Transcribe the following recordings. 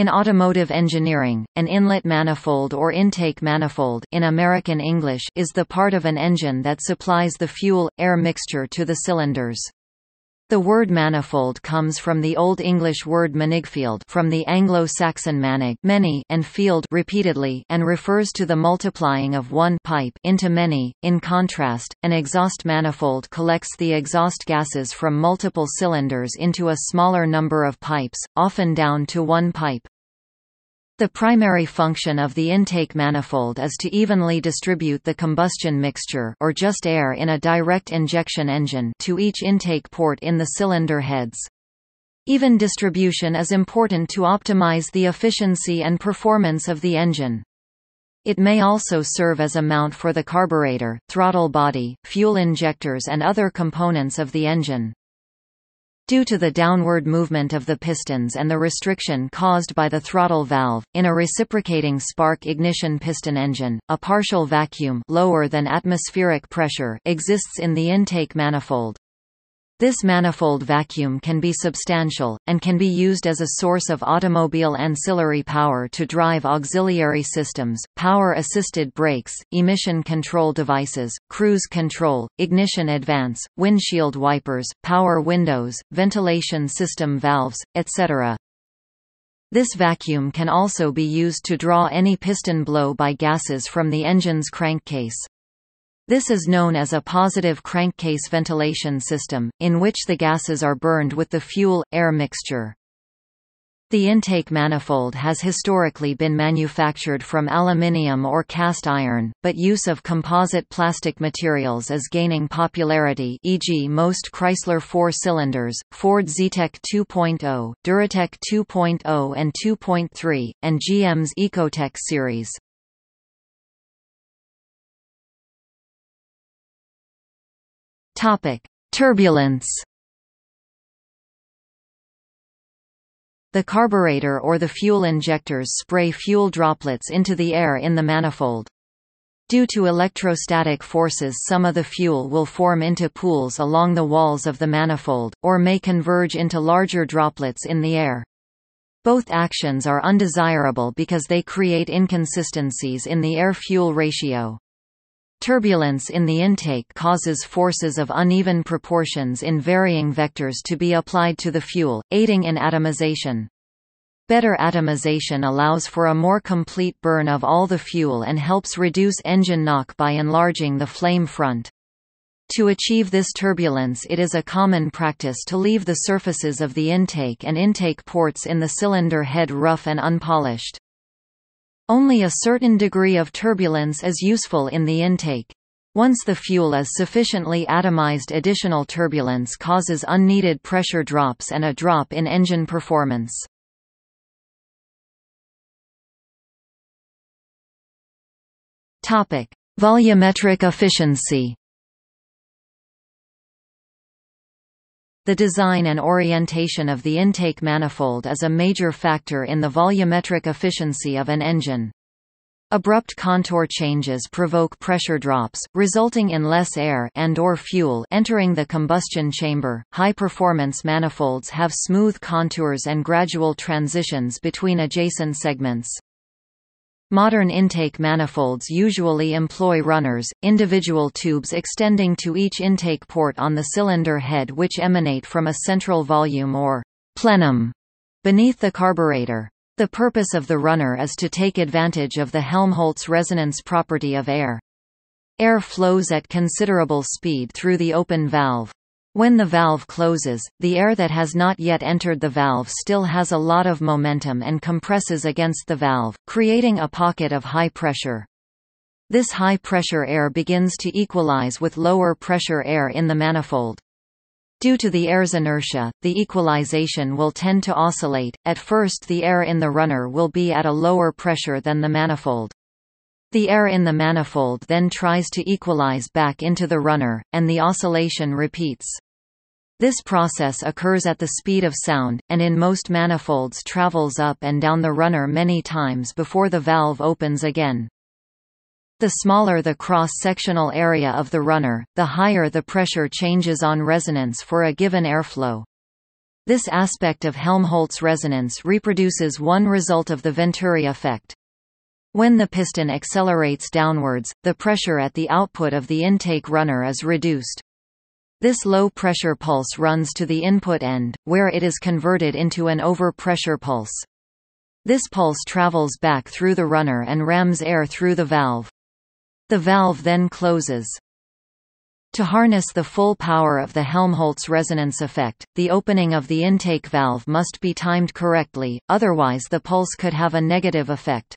In automotive engineering, an inlet manifold or intake manifold in American English is the part of an engine that supplies the fuel-air mixture to the cylinders. The word manifold comes from the Old English word manigfield, from the Anglo-Saxon manig, many, and field, repeatedly, and refers to the multiplying of one pipe into many. In contrast, an exhaust manifold collects the exhaust gases from multiple cylinders into a smaller number of pipes, often down to one pipe. The primary function of the intake manifold is to evenly distribute the combustion mixture or just air in a direct injection engine to each intake port in the cylinder heads. Even distribution is important to optimize the efficiency and performance of the engine. It may also serve as a mount for the carburetor, throttle body, fuel injectors and other components of the engine. Due to the downward movement of the pistons and the restriction caused by the throttle valve, in a reciprocating spark ignition piston engine, a partial vacuum lower than atmospheric pressure exists in the intake manifold. This manifold vacuum can be substantial, and can be used as a source of automobile ancillary power to drive auxiliary systems, power-assisted brakes, emission control devices, cruise control, ignition advance, windshield wipers, power windows, ventilation system valves, etc. This vacuum can also be used to draw any piston blow by gases from the engine's crankcase. This is known as a positive crankcase ventilation system, in which the gases are burned with the fuel-air mixture. The intake manifold has historically been manufactured from aluminium or cast iron, but use of composite plastic materials is gaining popularity, e.g. most Chrysler 4-cylinders, Ford ZTEC 2.0, Duratec 2.0 and 2.3, and GM's Ecotec series. Turbulence. The carburetor or the fuel injectors spray fuel droplets into the air in the manifold. Due to electrostatic forces, some of the fuel will form into pools along the walls of the manifold, or may converge into larger droplets in the air. Both actions are undesirable because they create inconsistencies in the air-fuel ratio. Turbulence in the intake causes forces of uneven proportions in varying vectors to be applied to the fuel, aiding in atomization. Better atomization allows for a more complete burn of all the fuel and helps reduce engine knock by enlarging the flame front. To achieve this turbulence, it is a common practice to leave the surfaces of the intake and intake ports in the cylinder head rough and unpolished. Only a certain degree of turbulence is useful in the intake. Once the fuel is sufficiently atomized, additional turbulence causes unneeded pressure drops and a drop in engine performance. Topic: Volumetric efficiency. The design and orientation of the intake manifold is a major factor in the volumetric efficiency of an engine. Abrupt contour changes provoke pressure drops, resulting in less air and/or fuel entering the combustion chamber. High-performance manifolds have smooth contours and gradual transitions between adjacent segments. Modern intake manifolds usually employ runners, individual tubes extending to each intake port on the cylinder head which emanate from a central volume or plenum beneath the carburetor. The purpose of the runner is to take advantage of the Helmholtz resonance property of air. Air flows at considerable speed through the open valve. When the valve closes, the air that has not yet entered the valve still has a lot of momentum and compresses against the valve, creating a pocket of high pressure. This high-pressure air begins to equalize with lower-pressure air in the manifold. Due to the air's inertia, the equalization will tend to oscillate. At first, the air in the runner will be at a lower pressure than the manifold. The air in the manifold then tries to equalize back into the runner, and the oscillation repeats. This process occurs at the speed of sound, and in most manifolds travels up and down the runner many times before the valve opens again. The smaller the cross-sectional area of the runner, the higher the pressure changes on resonance for a given airflow. This aspect of Helmholtz resonance reproduces one result of the Venturi effect. When the piston accelerates downwards, the pressure at the output of the intake runner is reduced. This low-pressure pulse runs to the input end, where it is converted into an over-pressure pulse. This pulse travels back through the runner and rams air through the valve. The valve then closes. To harness the full power of the Helmholtz resonance effect, the opening of the intake valve must be timed correctly, otherwise the pulse could have a negative effect.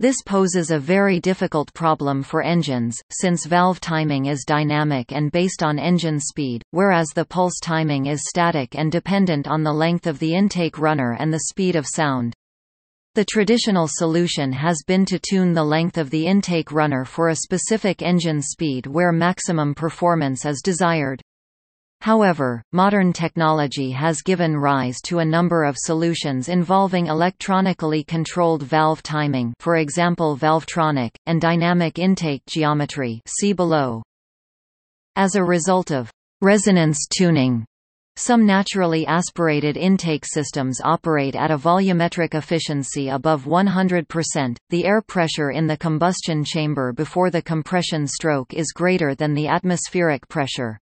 This poses a very difficult problem for engines, since valve timing is dynamic and based on engine speed, whereas the pulse timing is static and dependent on the length of the intake runner and the speed of sound. The traditional solution has been to tune the length of the intake runner for a specific engine speed where maximum performance is desired. However, modern technology has given rise to a number of solutions involving electronically controlled valve timing, for example valvetronic, and dynamic intake geometry, see below. As a result of resonance tuning, some naturally aspirated intake systems operate at a volumetric efficiency above 100%. The air pressure in the combustion chamber before the compression stroke is greater than the atmospheric pressure.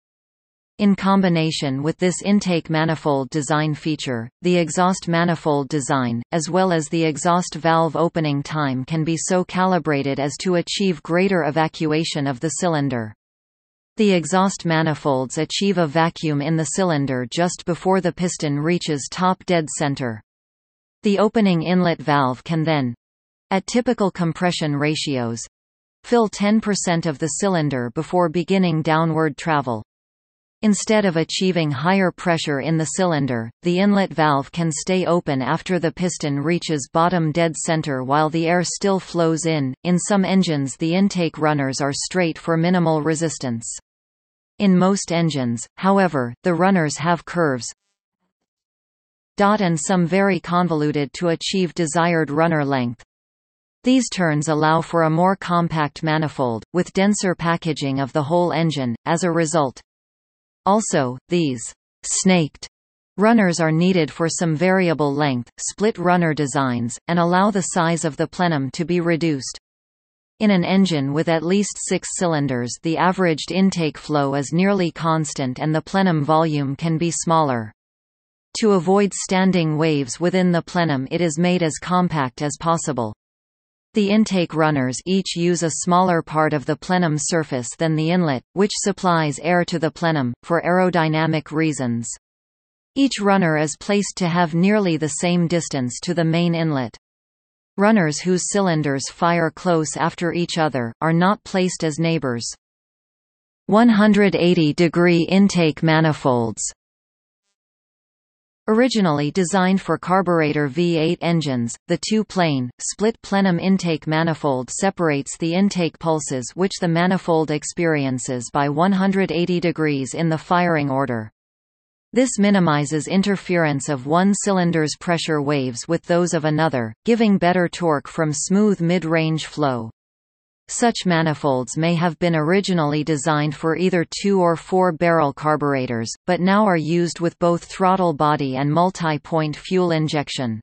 In combination with this intake manifold design feature, the exhaust manifold design, as well as the exhaust valve opening time, can be so calibrated as to achieve greater evacuation of the cylinder. The exhaust manifolds achieve a vacuum in the cylinder just before the piston reaches top dead center. The opening inlet valve can then, at typical compression ratios, fill 10% of the cylinder before beginning downward travel. Instead of achieving higher pressure in the cylinder, the inlet valve can stay open after the piston reaches bottom dead center while the air still flows in. In some engines, the intake runners are straight for minimal resistance. In most engines, however, the runners have curves, and some very convoluted to achieve desired runner length. These turns allow for a more compact manifold, with denser packaging of the whole engine, as a result. Also, these snaked runners are needed for some variable length, split runner designs, and allow the size of the plenum to be reduced. In an engine with at least 6 cylinders, the averaged intake flow is nearly constant and the plenum volume can be smaller. To avoid standing waves within the plenum, it is made as compact as possible. The intake runners each use a smaller part of the plenum surface than the inlet, which supplies air to the plenum, for aerodynamic reasons. Each runner is placed to have nearly the same distance to the main inlet. Runners whose cylinders fire close after each other are not placed as neighbors. 180-degree intake manifolds. Originally designed for carburetor V8 engines, the two-plane, split plenum intake manifold separates the intake pulses which the manifold experiences by 180 degrees in the firing order. This minimizes interference of one cylinder's pressure waves with those of another, giving better torque from smooth mid-range flow. Such manifolds may have been originally designed for either 2- or 4-barrel carburetors, but now are used with both throttle body and multi-point fuel injection.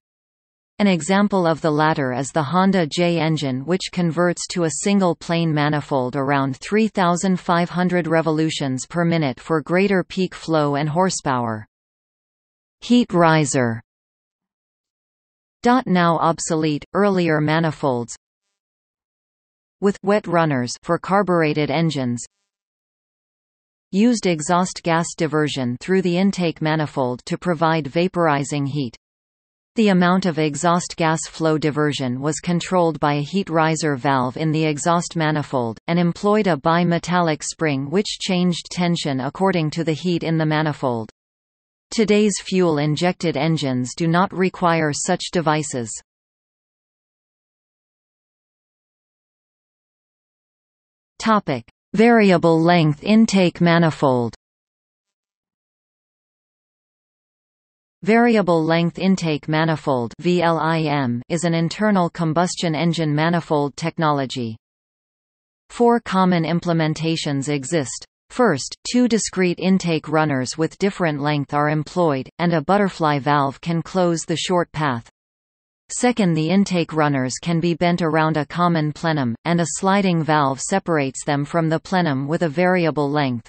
An example of the latter is the Honda J engine, which converts to a single-plane manifold around 3,500 revolutions per minute for greater peak flow and horsepower. Heat riser. Now obsolete, earlier manifolds with wet runners for carbureted engines used exhaust gas diversion through the intake manifold to provide vaporizing heat. The amount of exhaust gas flow diversion was controlled by a heat riser valve in the exhaust manifold, and employed a bimetallic spring which changed tension according to the heat in the manifold. Today's fuel-injected engines do not require such devices. Topic: variable length intake manifold. Variable length intake manifold (VLIM) is an internal combustion engine manifold technology. 4 common implementations exist. First, two discrete intake runners with different length are employed, and a butterfly valve can close the short path. Second, the intake runners can be bent around a common plenum, and a sliding valve separates them from the plenum with a variable length.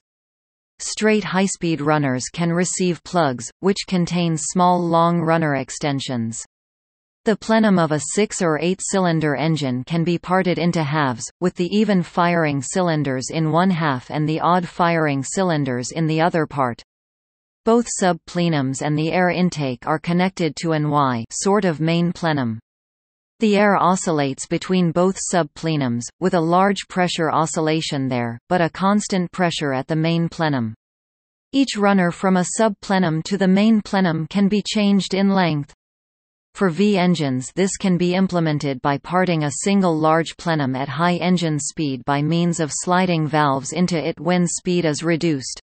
Straight high-speed runners can receive plugs, which contain small long runner extensions. The plenum of a 6 or 8-cylinder engine can be parted into halves, with the even firing cylinders in one half and the odd firing cylinders in the other part. Both sub-plenums and the air intake are connected to an Y sort of main plenum. The air oscillates between both sub-plenums, with a large pressure oscillation there, but a constant pressure at the main plenum. Each runner from a sub-plenum to the main plenum can be changed in length. For V engines, this can be implemented by parting a single large plenum at high engine speed by means of sliding valves into it when speed is reduced.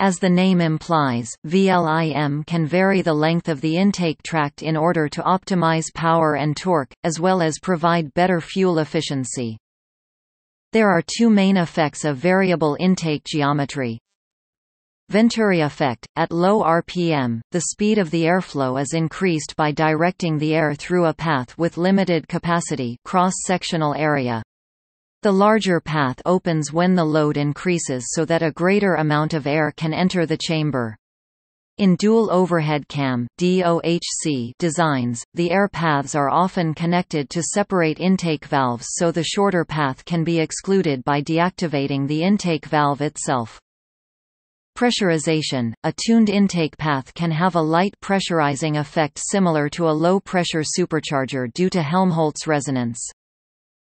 As the name implies, VLIM can vary the length of the intake tract in order to optimize power and torque, as well as provide better fuel efficiency. There are two main effects of variable intake geometry. Venturi effect – at low RPM, the speed of the airflow is increased by directing the air through a path with limited capacity cross-sectional area. The larger path opens when the load increases so that a greater amount of air can enter the chamber. In dual overhead cam (DOHC) designs, the air paths are often connected to separate intake valves so the shorter path can be excluded by deactivating the intake valve itself. Pressurization – a tuned intake path can have a light pressurizing effect similar to a low-pressure supercharger due to Helmholtz resonance.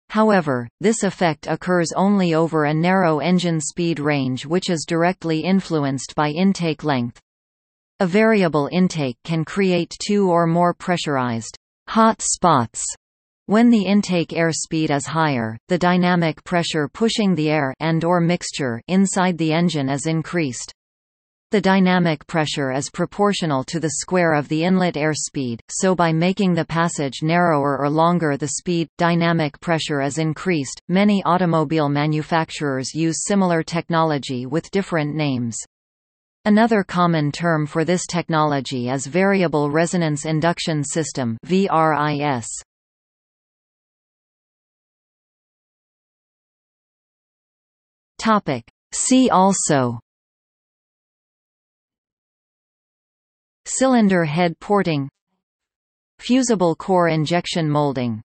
However, this effect occurs only over a narrow engine speed range which is directly influenced by intake length. A variable intake can create two or more pressurized hot spots. When the intake air speed is higher, the dynamic pressure pushing the air and/or mixture inside the engine is increased. The dynamic pressure is proportional to the square of the inlet air speed, so by making the passage narrower or longer the speed-dynamic pressure is increased. Many automobile manufacturers use similar technology with different names. Another common term for this technology is variable resonance induction system (VRIS). Topic: See also. Cylinder head porting, fusible core injection molding.